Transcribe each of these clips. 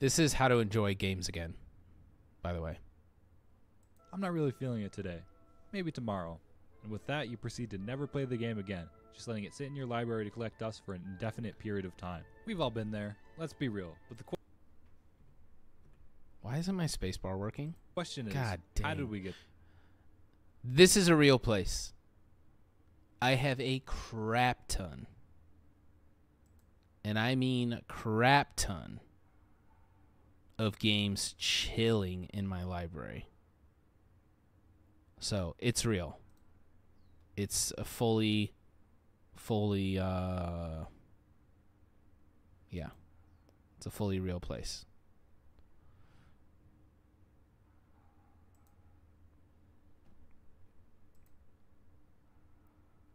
This is how to enjoy games again, by the way. I'm not really feeling it today. Maybe tomorrow. And with that, you proceed to never play the game again, just letting it sit in your library to collect dust for an indefinite period of time. We've all been there. Let's be real. But the why isn't my spacebar working? Question is, God damn. How did we get... This is a real place. I have a crap ton. And I mean crap ton of games chilling in my library. So, it's real. It's a fully, yeah. It's a fully real place.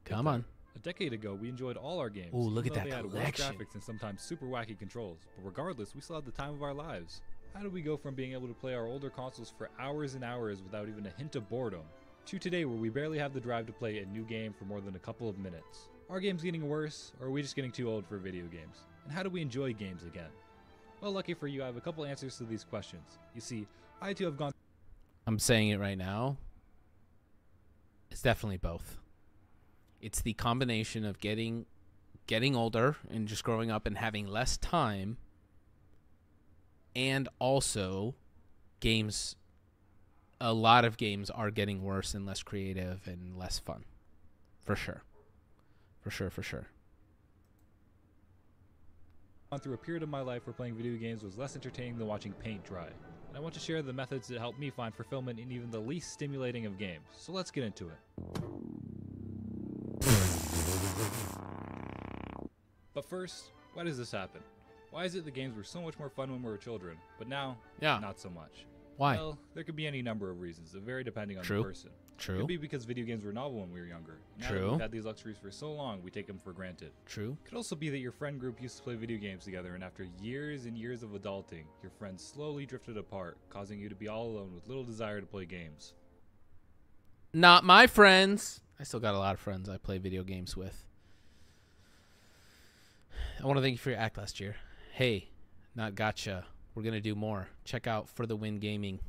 Come on. A decade ago, we enjoyed all our games. Ooh, look at that collection. They had worse graphics and sometimes super wacky controls, but regardless, we still had the time of our lives. How did we go from being able to play our older consoles for hours and hours without even a hint of boredom, to today where we barely have the drive to play a new game for more than a couple of minutes? Are games getting worse, or are we just getting too old for video games? And how do we enjoy games again? Well, lucky for you, I have a couple answers to these questions. You see, I too have gone... I'm saying it right now. It's definitely both. It's the combination of getting older and just growing up and having less time, and also games, a lot of games are getting worse and less creative and less fun. For sure. For sure, for sure. Through a period of my life where playing video games was less entertaining than watching paint dry. And I want to share the methods that helped me find fulfillment in even the least stimulating of games. So let's get into it. But first, why does this happen? Why is it the games were so much more fun when we were children, but now, not so much? Why? Well, there could be any number of reasons that vary depending on the person. True. It could be because video games were novel when we were younger. Now that we've had these luxuries for so long, we take them for granted. True. It could also be that your friend group used to play video games together, and after years and years of adulting, your friends slowly drifted apart, causing you to be all alone with little desire to play games. Not my friends. I still got a lot of friends I play video games with. I want to thank you for your act last year. Hey, not gotcha. We're going to do more. Check out For the Win Gaming.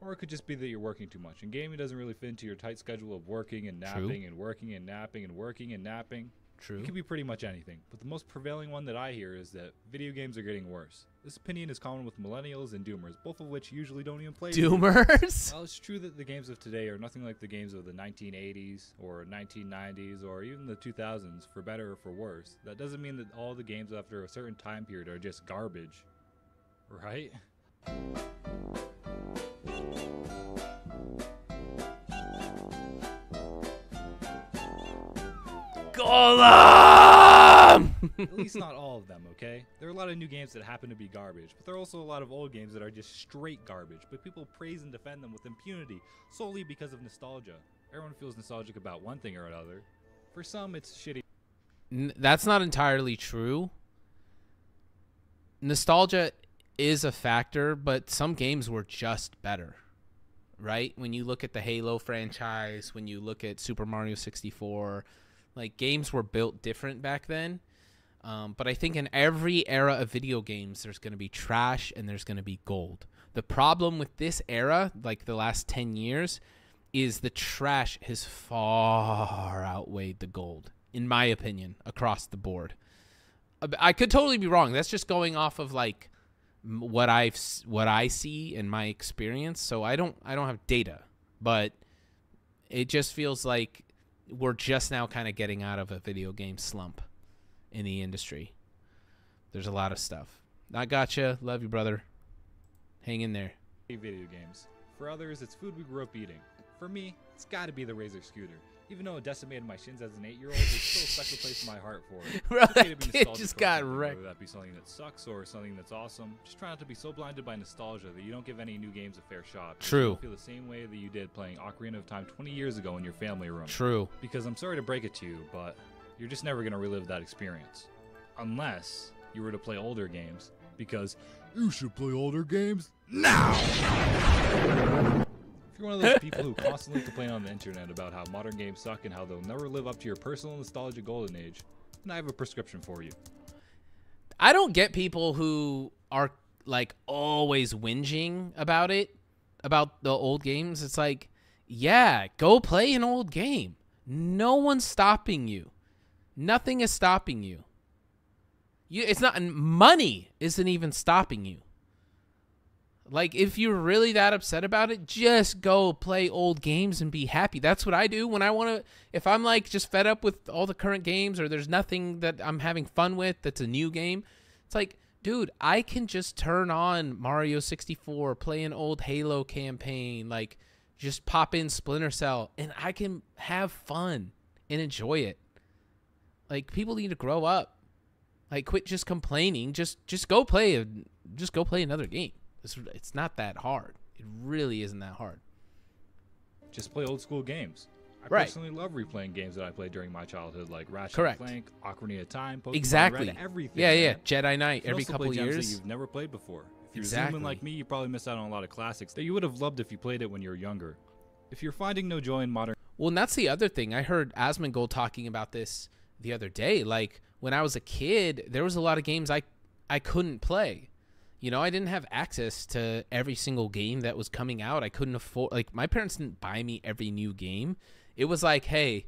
Or it could just be that you're working too much, and gaming doesn't really fit into your tight schedule of working and napping and working and napping and working and napping. True. It could be pretty much anything, but the most prevailing one that I hear is that video games are getting worse. This opinion is common with millennials and doomers, both of which usually don't even play games. While it's true that the games of today are nothing like the games of the 1980s or 1990s or even the 2000s, for better or for worse, that doesn't mean that all the games after a certain time period are just garbage. Right? At least not all of them, okay? There are a lot of new games that happen to be garbage, but there are also a lot of old games that are just straight garbage, but people praise and defend them with impunity solely because of nostalgia. Everyone feels nostalgic about one thing or another. For some, it's shitty. That's not entirely true. Nostalgia is a factor, but some games were just better, right? When you look at the Halo franchise, when you look at Super Mario 64... like, games were built different back then. But I think in every era of video games, there's going to be trash and there's going to be gold. The problem with this era, like the last 10 years, is the trash has far outweighed the gold, in my opinion, across the board. I could totally be wrong. That's just going off of, like, what I see and my experience. So I don't have data. But it just feels like we're just now kind of getting out of a video game slump in the industry. There's a lot of stuff. I gotcha. Love you, brother. Hang in there. Video games. For others, it's food we grew up eating. For me, it's got to be the Razor Scooter. Even though it decimated my shins as an 8-year-old, there's still a special place in my heart for it. Bro, it just got wrecked. Whether that be something that sucks or something that's awesome, just try not to be so blinded by nostalgia that you don't give any new games a fair shot. True. You feel the same way that you did playing Ocarina of Time 20 years ago in your family room. True. Because I'm sorry to break it to you, but you're just never going to relive that experience. Unless you were to play older games, because you should play older games now! If you're one of those people who constantly complain on the internet about how modern games suck and how they'll never live up to your personal nostalgia golden age, then I have a prescription for you. I don't get people who are like always whinging about it, about the old games, it's like, yeah, go play an old game. No one's stopping you. Nothing is stopping you. It's not, and money isn't even stopping you. Like, if you're really that upset about it, just go play old games and be happy. That's what I do when I want to. If I'm, like, just fed up with all the current games, or there's nothing that I'm having fun with that's a new game, it's like, dude, I can just turn on Mario 64, play an old Halo campaign, like, just pop in Splinter Cell, and I can have fun and enjoy it. Like, people need to grow up. Like, quit just complaining. Just go play another game. It's not that hard. It really isn't that hard. Just play old school games. I personally love replaying games that I played during my childhood, like Ratchet and Clank, Ocarina of Time, Pokemon, Red, everything. Yeah, Jedi Knight every couple years. Games that you've never played before. If you're zooming like me, you probably missed out on a lot of classics that you would have loved if you played it when you were younger. If you're finding no joy in modern... Well, and that's the other thing. I heard Asmongold talking about this the other day. Like, when I was a kid, there was a lot of games I couldn't play. You know, I didn't have access to every single game that was coming out. I couldn't afford, like, my parents didn't buy me every new game. It was like, hey,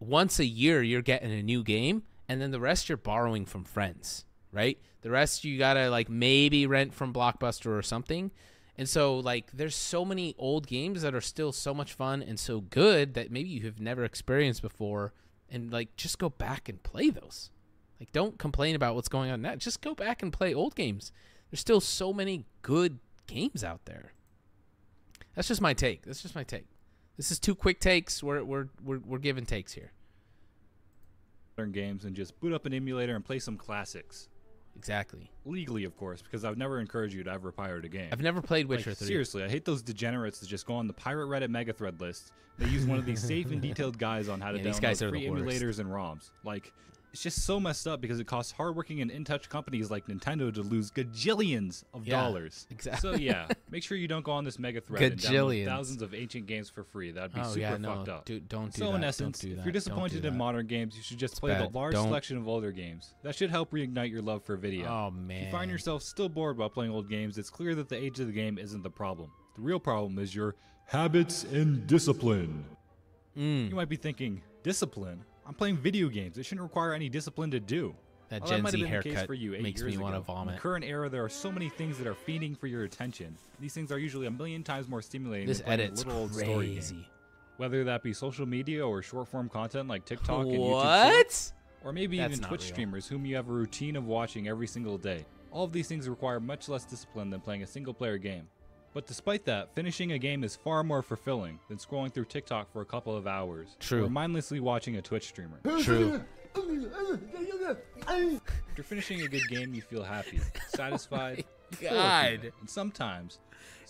once a year you're getting a new game, and then the rest you're borrowing from friends, right? The rest you gotta, like, maybe rent from Blockbuster or something. And so, like, there's so many old games that are still so much fun and so good that maybe you have never experienced before, and, like, just go back and play those. Like, don't complain about what's going on now. Just go back and play old games. There's still so many good games out there. That's just my take. That's just my take. This is two quick takes. We're giving takes here. Modern games, and just boot up an emulator and play some classics. Exactly. Legally, of course, because I've never encouraged you to ever pirate a game. I've never played Witcher 3. Seriously, I hate those degenerates that just go on the Pirate Reddit megathread list. They use one of these safe and detailed guides on how to download free emulators and ROMs. Like, it's just so messed up because it costs hardworking and in-touch companies like Nintendo to lose gajillions of dollars. Exactly. So yeah, make sure you don't go on this mega thread and download thousands of ancient games for free. That'd be fucked up. Dude, don't do that. So in essence, if you're disappointed in modern games, you should just play the large selection of older games. That should help reignite your love for video. Oh man. If you find yourself still bored while playing old games, it's clear that the age of the game isn't the problem. The real problem is your habits and discipline. Mm. You might be thinking, discipline? I'm playing video games. It shouldn't require any discipline to do. That Gen Z haircut makes me want to vomit. In the current era, there are so many things that are fiending for your attention. These things are usually a million times more stimulating than playing a little old story game. Whether that be social media or short-form content like TikTok and YouTube. Or maybe even Twitch streamers whom you have a routine of watching every single day. All of these things require much less discipline than playing a single-player game. But despite that, finishing a game is far more fulfilling than scrolling through TikTok for a couple of hours. True. Or mindlessly watching a Twitch streamer. True. After finishing a good game, you feel happy, satisfied, God. And sometimes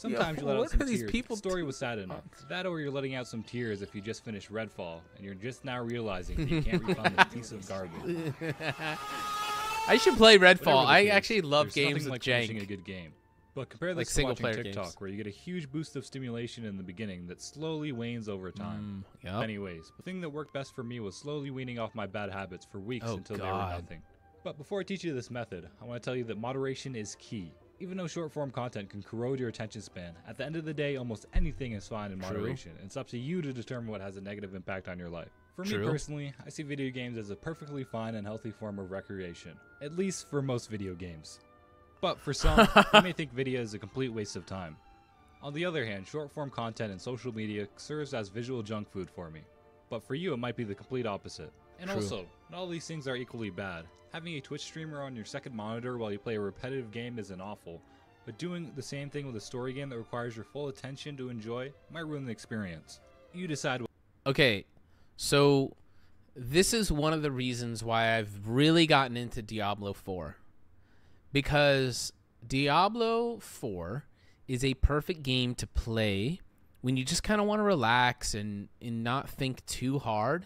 you let out some tears. The story was sad enough. That, or you're letting out some tears if you just finished Redfall and you're just now realizing that you can't refund this piece of garbage. I should play Redfall. I actually love games with like jank. Finishing a good game. But compare this to watching TikTok, where you get a huge boost of stimulation in the beginning that slowly wanes over time. Anyways, the thing that worked best for me was slowly weaning off my bad habits for weeks until they were nothing. But before I teach you this method, I want to tell you that moderation is key. Even though short-form content can corrode your attention span, at the end of the day, almost anything is fine in moderation. It's up to you to determine what has a negative impact on your life. For me personally, I see video games as a perfectly fine and healthy form of recreation. At least for most video games. But for some, they may think video is a complete waste of time. On the other hand, short-form content and social media serves as visual junk food for me. But for you, it might be the complete opposite. And also, not all these things are equally bad. Having a Twitch streamer on your second monitor while you play a repetitive game isn't awful, but doing the same thing with a story game that requires your full attention to enjoy might ruin the experience. You decide what... Okay, so this is one of the reasons why I've really gotten into Diablo 4. Because Diablo 4 is a perfect game to play when you just kind of want to relax and not think too hard.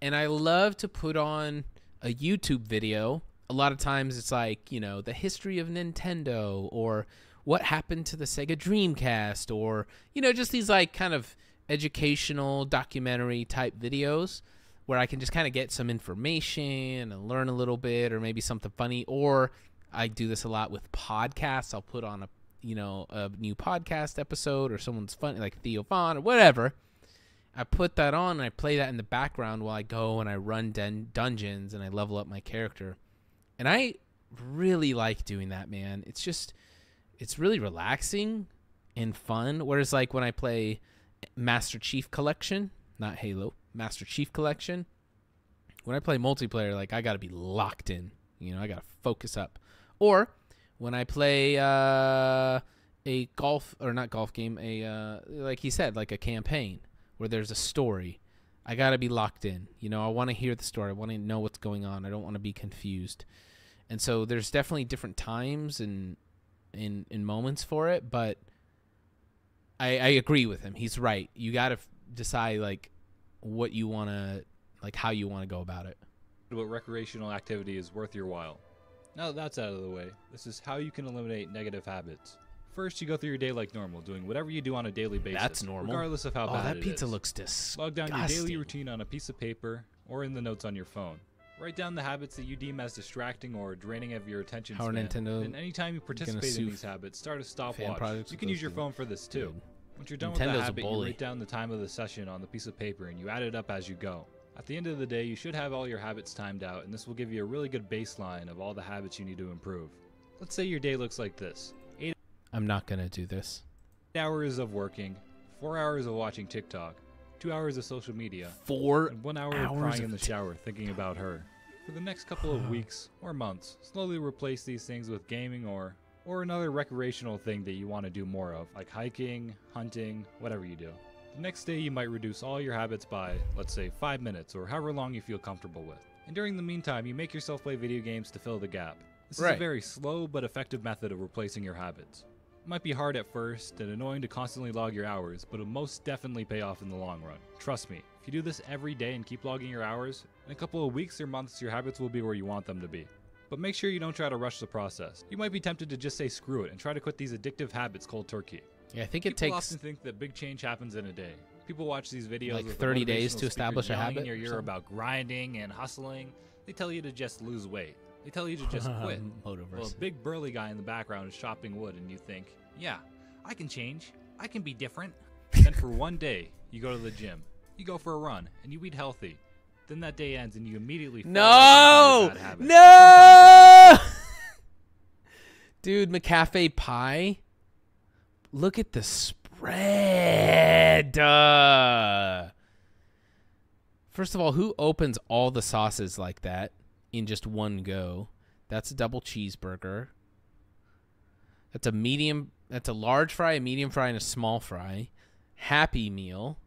And I love to put on a YouTube video. A lot of times it's like, you know, the history of Nintendo, or what happened to the Sega Dreamcast, or, you know, just these like kind of educational documentary type videos where I can just kind of get some information and learn a little bit, or maybe something funny, or... I do this a lot with podcasts. I'll put on a new podcast episode or someone's fun, like Theo Von or whatever. I put that on and I play that in the background while I go and I run dungeons and I level up my character. And I really like doing that, man. It's just, it's really relaxing and fun. Whereas like when I play Master Chief Collection, not Halo, Master Chief Collection, when I play multiplayer, like I got to be locked in, you know, I got to focus up. Or when I play a golf, or not golf game, like he said, like a campaign, where there's a story, I gotta be locked in. You know, I want to hear the story. I want to know what's going on. I don't want to be confused. And so there's definitely different times and moments for it. But I agree with him. He's right. You gotta decide like what you wanna, like how you want to go about it. What recreational activity is worth your while? Now that that's out of the way, this is how you can eliminate negative habits. First, you go through your day like normal, doing whatever you do on a daily basis. That's normal. Regardless of how bad it is. Oh, that pizza looks disgusting. Log down your daily routine on a piece of paper or in the notes on your phone. Write down the habits that you deem as distracting or draining of your attention span. And anytime you participate in these habits, start a stopwatch. You can use your phone for this too. Once you're done with the habit, you write down the time of the session on the piece of paper and you add it up as you go. At the end of the day, you should have all your habits timed out, and this will give you a really good baseline of all the habits you need to improve. Let's say your day looks like this. I'm not going to do this. 8 hours of working, 4 hours of watching TikTok, 2 hours of social media, and 1 hour of crying in the shower thinking about her. For the next couple of weeks or months, slowly replace these things with gaming or another recreational thing that you want to do more of, like hiking, hunting, whatever you do. The next day you might reduce all your habits by, let's say, 5 minutes or however long you feel comfortable with. And during the meantime, you make yourself play video games to fill the gap. This is a very slow but effective method of replacing your habits. It might be hard at first and annoying to constantly log your hours, but it'll most definitely pay off in the long run. Trust me, if you do this every day and keep logging your hours, in a couple of weeks or months your habits will be where you want them to be. But make sure you don't try to rush the process. You might be tempted to just say screw it and try to quit these addictive habits cold turkey. Yeah, I think it takes... People often think that big change happens in a day. People watch these videos like 30 days to establish a habit in your ear about grinding and hustling. They tell you to just lose weight. They tell you to just quit. Well, a big burly guy in the background is chopping wood, and you think, yeah, I can change. I can be different. Then for 1 day, you go to the gym. You go for a run, and you eat healthy. Then that day ends, and you immediately fall into that habit. No! Dude, McCafe pie. Look at the spread. First of all, who opens all the sauces like that? In just one go. That's a double cheeseburger. That's a medium, that's a large fry, a medium fry, and a small fry. Happy meal.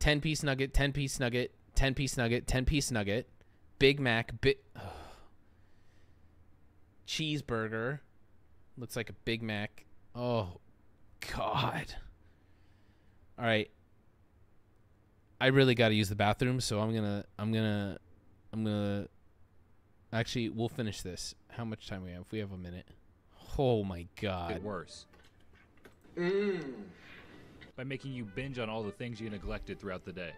10-piece nugget, 10-piece nugget, 10-piece nugget, 10-piece nugget. Big Mac, cheeseburger. Looks like a Big Mac. Oh, God. All right. I really got to use the bathroom, so I'm gonna actually, we'll finish this. How much time we have? We have a minute. Oh my God. It's worse. By making you binge on all the things you neglected throughout the day.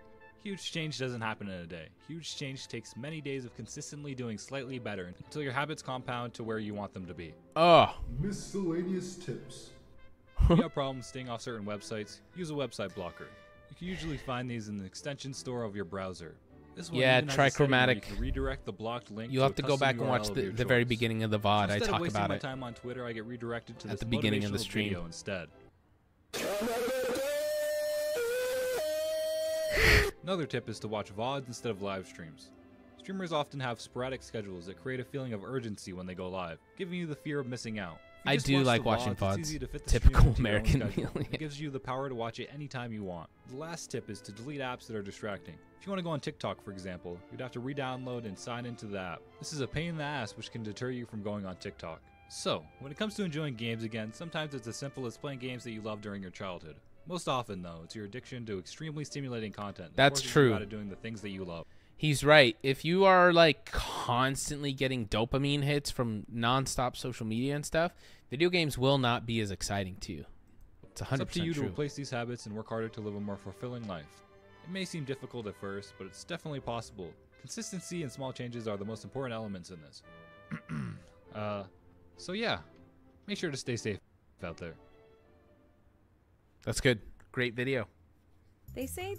Huge change doesn't happen in a day. Huge change takes many days of consistently doing slightly better until your habits compound to where you want them to be. Oh. Miscellaneous tips. If you have problems staying off certain websites, use a website blocker. You can usually find these in the extension store of your browser. This one try chromatic. You can redirect the blocked link. You'll have to go back and watch the very beginning of the VOD. I talk about it. Time on Twitter, I get redirected to at the beginning of the stream instead. Another tip is to watch VODs instead of live streams. Streamers often have sporadic schedules that create a feeling of urgency when they go live, giving you the fear of missing out. I do like watching VODs. Typical American meal. It gives you the power to watch it anytime you want. The last tip is to delete apps that are distracting. If you want to go on TikTok, for example, you'd have to re-download and sign into the app. This is a pain in the ass, which can deter you from going on TikTok. So, when it comes to enjoying games again, sometimes it's as simple as playing games that you loved during your childhood. Most often, though, it's your addiction to extremely stimulating content. That's true. Out of doing the things that you love. He's right. If you are like constantly getting dopamine hits from nonstop social media and stuff, video games will not be as exciting to you. It's 100% true. It's up to you to replace these habits and work harder to live a more fulfilling life. It may seem difficult at first, but it's definitely possible. Consistency and small changes are the most important elements in this. So yeah, make sure to stay safe out there. That's good. Great video. They say